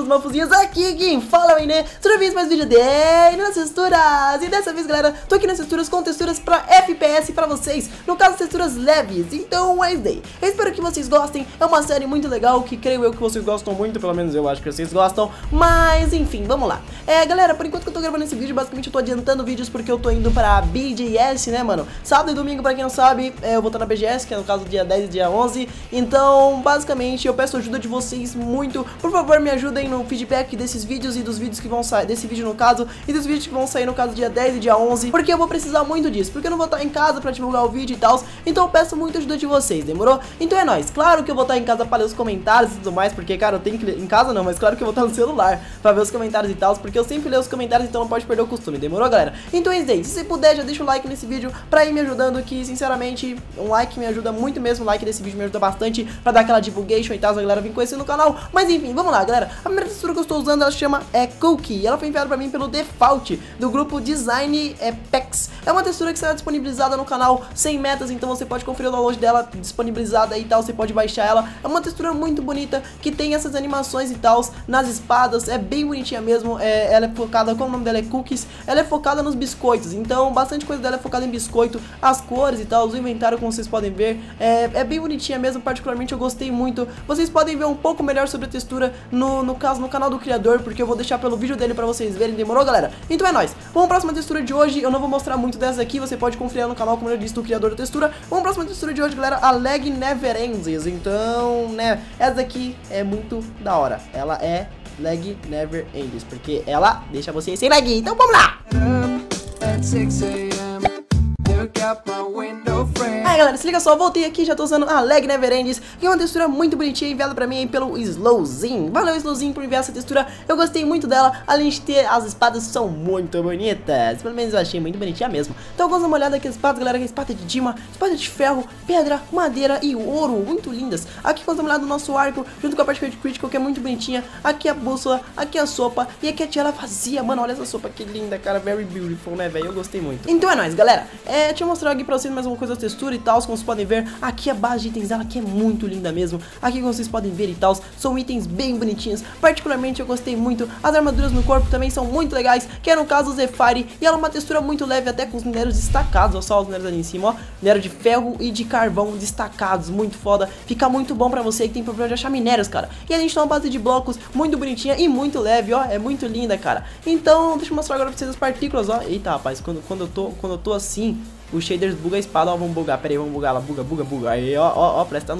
fofos, mafuzinhas, aqui quem fala é o INE, tudo bem? Mais um vídeo de INE nas texturas. E dessa vez, galera, tô aqui nas texturas com texturas pra FPS pra vocês, no caso, texturas leves. Então é isso aí, eu espero que vocês gostem. É uma série muito legal, que creio eu que vocês gostam muito, pelo menos eu acho que vocês gostam. Mas enfim, vamos lá. Galera, por enquanto que eu tô gravando esse vídeo, basicamente eu tô adiantando vídeos porque eu tô indo pra BGS, né, mano? Sábado e domingo, pra quem não sabe, eu vou estar na BGS, que é no caso dia 10 e dia 11. Então, basicamente, eu peço ajuda de vocês muito. Por favor, me ajudem no feedback desses vídeos e dos vídeos que vão sair, desse vídeo no caso, e dos vídeos que vão sair no caso dia 10 e dia 11, porque eu vou precisar muito disso, porque eu não vou estar em casa pra divulgar o vídeo e tal. Então eu peço muita ajuda de vocês, demorou? Então é nóis, claro que eu vou estar em casa pra ler os comentários e tudo mais, porque, cara, eu tenho que ler, em casa não, mas claro que eu vou estar no celular pra ver os comentários e tal, porque eu sempre leio os comentários, então não pode perder o costume, demorou, galera? Então é isso aí, se você puder, já deixa o like nesse vídeo pra ir me ajudando, que sinceramente, um like me ajuda muito mesmo, o like desse vídeo me ajuda bastante pra dar aquela divulgation e tal, a galera vem conhecendo o canal. Mas enfim, vamos lá, galera. A primeira textura que eu estou usando, ela se chama Cookie. Ela foi enviada pra mim pelo default do grupo Design Effects. É uma textura que será disponibilizada no canal sem metas, então você pode conferir o download dela disponibilizada e tal, você pode baixar ela. É uma textura muito bonita, que tem essas animações e tal nas espadas, é bem bonitinha mesmo. Ela é focada, como o nome dela é Cookies, ela é focada nos biscoitos, então bastante coisa dela é focada em biscoito, as cores e tal, o inventário, como vocês podem ver, é bem bonitinha mesmo, particularmente eu gostei muito. Vocês podem ver um pouco melhor sobre a textura no caso, no canal do criador, porque eu vou deixar pelo vídeo dele pra vocês verem, demorou, galera? Então é nóis. Vamos pra próxima textura de hoje, eu não vou mostrar muito dessa aqui, você pode conferir no canal, como eu disse, do criador da textura. Vamos pra próxima textura de hoje, galera, a Lag Never Ends. Então, né, essa daqui é muito da hora, ela é Lag Never Ends, porque ela deixa vocês sem lag, então vamos lá! Aí galera, se liga só, voltei aqui, já tô usando a Lag Never Ends, que é uma textura muito bonitinha, enviada pra mim pelo Slowzinho. Valeu, Slowzinho, por enviar essa textura, eu gostei muito dela, além de ter as espadas, são muito bonitas, pelo menos eu achei muito bonitinha mesmo. Então vamos dar uma olhada aqui nas espadas, galera, que é espada de dima, espada de ferro, pedra, madeira e ouro, muito lindas. Aqui vamos dar uma olhada no nosso arco, junto com a parte de critical, que é muito bonitinha, aqui a bússola, aqui a sopa, e aqui a tiara vazia, mano, olha essa sopa, que linda, cara, very beautiful, né, velho, eu gostei muito. Então é nóis, galera, deixa eu mostrar aqui pra vocês mais uma coisa da textura e tal, como vocês podem ver, aqui a base de itens dela, que é muito linda mesmo, aqui como vocês podem ver e tal, são itens bem bonitinhos, particularmente eu gostei muito. As armaduras no corpo também são muito legais, que é no caso o Zephari, e ela é uma textura muito leve, até com os minérios destacados, ó, só os minérios ali em cima, ó, minério de ferro e de carvão destacados, muito foda, fica muito bom pra você que tem problema de achar minérios, cara. E a gente tem uma base de blocos muito bonitinha e muito leve, ó, é muito linda, cara. Então, deixa eu mostrar agora pra vocês as partículas, ó, eita, rapaz, quando eu tô assim, o shaders buga a espada, ó, vamos bugar, pera aí, vamos bugar ela, buga, aí, ó, ó, parece que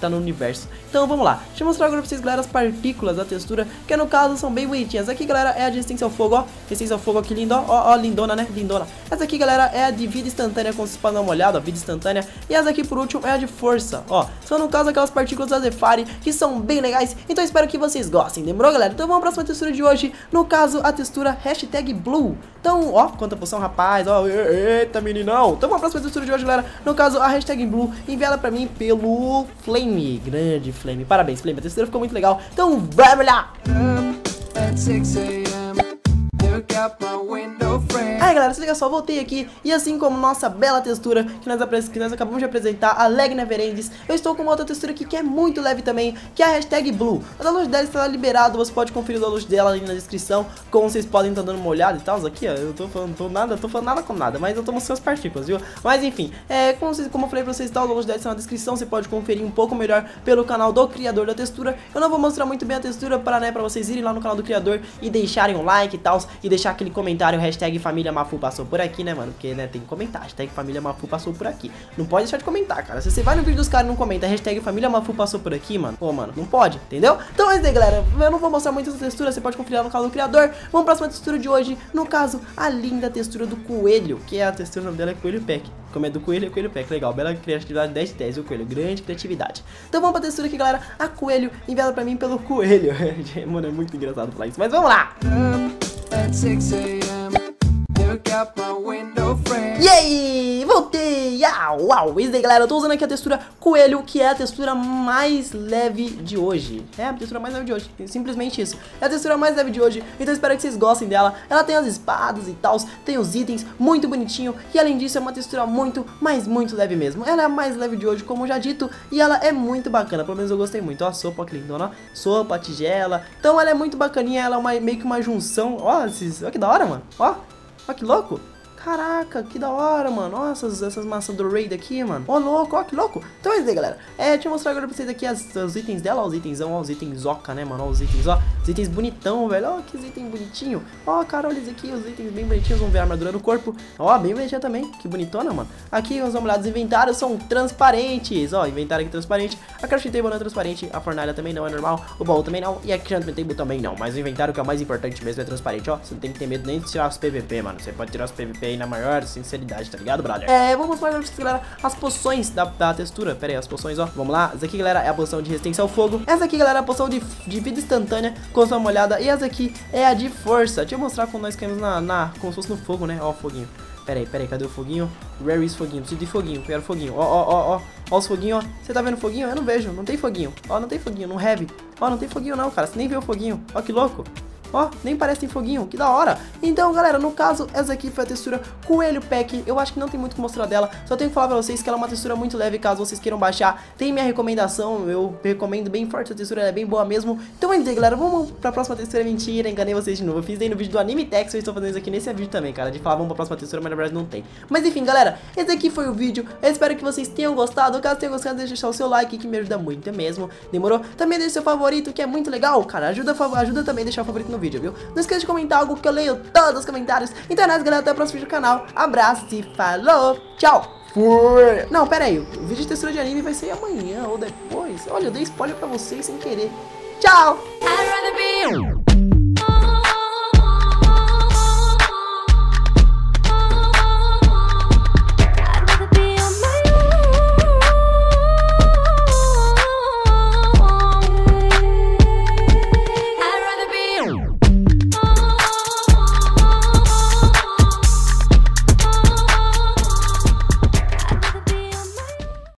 tá no universo, então vamos lá, deixa eu mostrar agora pra vocês, galera, as partículas da textura, que no caso são bem bonitinhas. Aqui, galera, é a de resistência ao fogo, ó, resistência ao fogo, ó, que linda, ó, ó, lindona, né, lindona. Essa aqui, galera, é a de vida instantânea, como vocês podem dar uma olhada, ó, vida instantânea, e essa aqui, por último, é a de força, ó, são no caso aquelas partículas da Zephari, que são bem legais, então eu espero que vocês gostem, demorou, galera? Então vamos pra próxima textura de hoje, no caso, a textura hashtag Blue. Então, ó, quanta poção, rapaz, ó, eita, meninão. Então vamos pra próxima textura de hoje, galera, no caso, a hashtag Blue, enviada pra mim pelo Flame, grande Flame, parabéns, Flame, a terceira ficou muito legal, então vamos lá! Aí galera, se liga só, voltei aqui, e assim como nossa bela textura que nós acabamos de apresentar, a Lag Never Ends, eu estou com uma outra textura aqui que é muito leve também, que é a hashtag Blue. O download dela está liberado, você pode conferir o download dela ali na descrição, como vocês podem estar dando uma olhada e tal. Aqui, ó, eu tô falando nada com nada, mas eu tô mostrando as partículas, viu? Mas enfim, como eu falei pra vocês, tá, o download dela está na descrição, você pode conferir um pouco melhor pelo canal do criador da textura. Eu não vou mostrar muito bem a textura pra vocês irem lá no canal do criador e deixarem um like e tal, e deixar aquele comentário, hashtag família Mafu passou por aqui, né, mano, porque, né, tem que comentar, hashtag família Mafu passou por aqui, não pode deixar de comentar, cara. Se você vai no vídeo dos caras e não comenta hashtag família Mafu passou por aqui, mano, pô, mano, não pode, entendeu? Então é isso aí, galera, eu não vou mostrar muito essa textura, você pode conferir lá no canal do criador. Vamos pra próxima textura de hoje, no caso, a linda textura do coelho, que é a textura, o nome dela é Coelho Pack, como é do coelho, é Coelho Pack, legal, bela criatividade, 10 de 10, o coelho, grande criatividade. Então vamos pra textura aqui, galera, a coelho, enviada pra mim pelo coelho, mano, é muito engraçado falar isso, mas vamos lá! At 6 a.m. look out my window frame. Yay! Voltei! Uau! Isso aí, galera, eu tô usando aqui a textura coelho, que é a textura mais leve de hoje. É a textura mais leve de hoje, simplesmente isso. É a textura mais leve de hoje, então espero que vocês gostem dela. Ela tem as espadas e tal, tem os itens, muito bonitinho. E além disso, é uma textura muito, mas muito leve mesmo. Ela é a mais leve de hoje, como já dito, e ela é muito bacana, pelo menos eu gostei muito. Ó, sopa, que lindona, sopa, tigela. Então ela é muito bacaninha, ela é meio que uma junção. Ó, olha que da hora, mano. Ó, olha que louco. Caraca, que da hora, mano. Nossa, essas maçãs do raid aqui, mano. Ó, louco, ó, que louco. Então é isso aí, galera. Deixa eu mostrar agora pra vocês aqui os itens dela. Ó, os itens, ó, os itens oca, né, mano? Ó, os itens, ó. Os itens bonitão, velho. Ó, que item bonitinho. Ó, cara, olha isso aqui. Os itens bem bonitinhos. Vamos ver a armadura no corpo. Ó, bem bonitinha também. Que bonitona, mano. Aqui, vamos dar uma olhada. Os inventários são transparentes. Ó, inventário aqui transparente. A crafting table não é transparente. A fornalha também não é normal. O baú também não. E a crafting table também não. Mas o inventário que é o mais importante mesmo é transparente, ó. Você não tem que ter medo nem de tirar os PVP, mano. Você pode tirar os PVP na maior sinceridade, tá ligado, brother? Vou mostrar agora pra vocês, galera, as poções da textura. Pera aí, as poções, ó, vamos lá. Essa aqui, galera, é a poção de resistência ao fogo. Essa aqui, galera, é a poção de vida instantânea, com sua molhada. E essa aqui é a de força. Deixa eu mostrar como nós caímos como se fosse no fogo, né? Ó, o foguinho. Pera aí, cadê o foguinho? Where is foguinho? Preciso de foguinho, quero foguinho. Ó os foguinhos, ó. Você tá vendo foguinho? Eu não vejo, não tem foguinho. Ó, não tem foguinho, não have. Ó, não tem foguinho não, cara, você nem vê o foguinho. Ó, que louco. Ó, nem parece tem foguinho, que da hora. Então, galera, no caso, essa aqui foi a textura Coelho Pack. Eu acho que não tem muito o que mostrar dela. Só tenho que falar pra vocês que ela é uma textura muito leve. Caso vocês queiram baixar, tem minha recomendação. Eu recomendo bem forte essa textura, ela é bem boa mesmo. Então é isso aí, galera, vamos pra próxima textura. Mentira, enganei vocês de novo. Eu fiz aí no vídeo do Anime Text, eu estou fazendo isso aqui nesse vídeo também, cara. De falar, vamos pra próxima textura, mas na verdade não tem. Mas enfim, galera, esse aqui foi o vídeo. Eu espero que vocês tenham gostado. Caso tenham gostado, deixa deixar o seu like, que me ajuda muito mesmo. Demorou? Também deixa o seu favorito, que é muito legal, cara. Ajuda também a deixar o favorito no vídeo, viu? Não esqueça de comentar algo, que eu leio todos os comentários. Então é nóis, galera, até o próximo vídeo do canal. Abraço e falou, tchau! Fui! Não, pera aí, o vídeo de textura de anime vai ser amanhã ou depois. Olha, eu dei spoiler pra vocês sem querer. Tchau!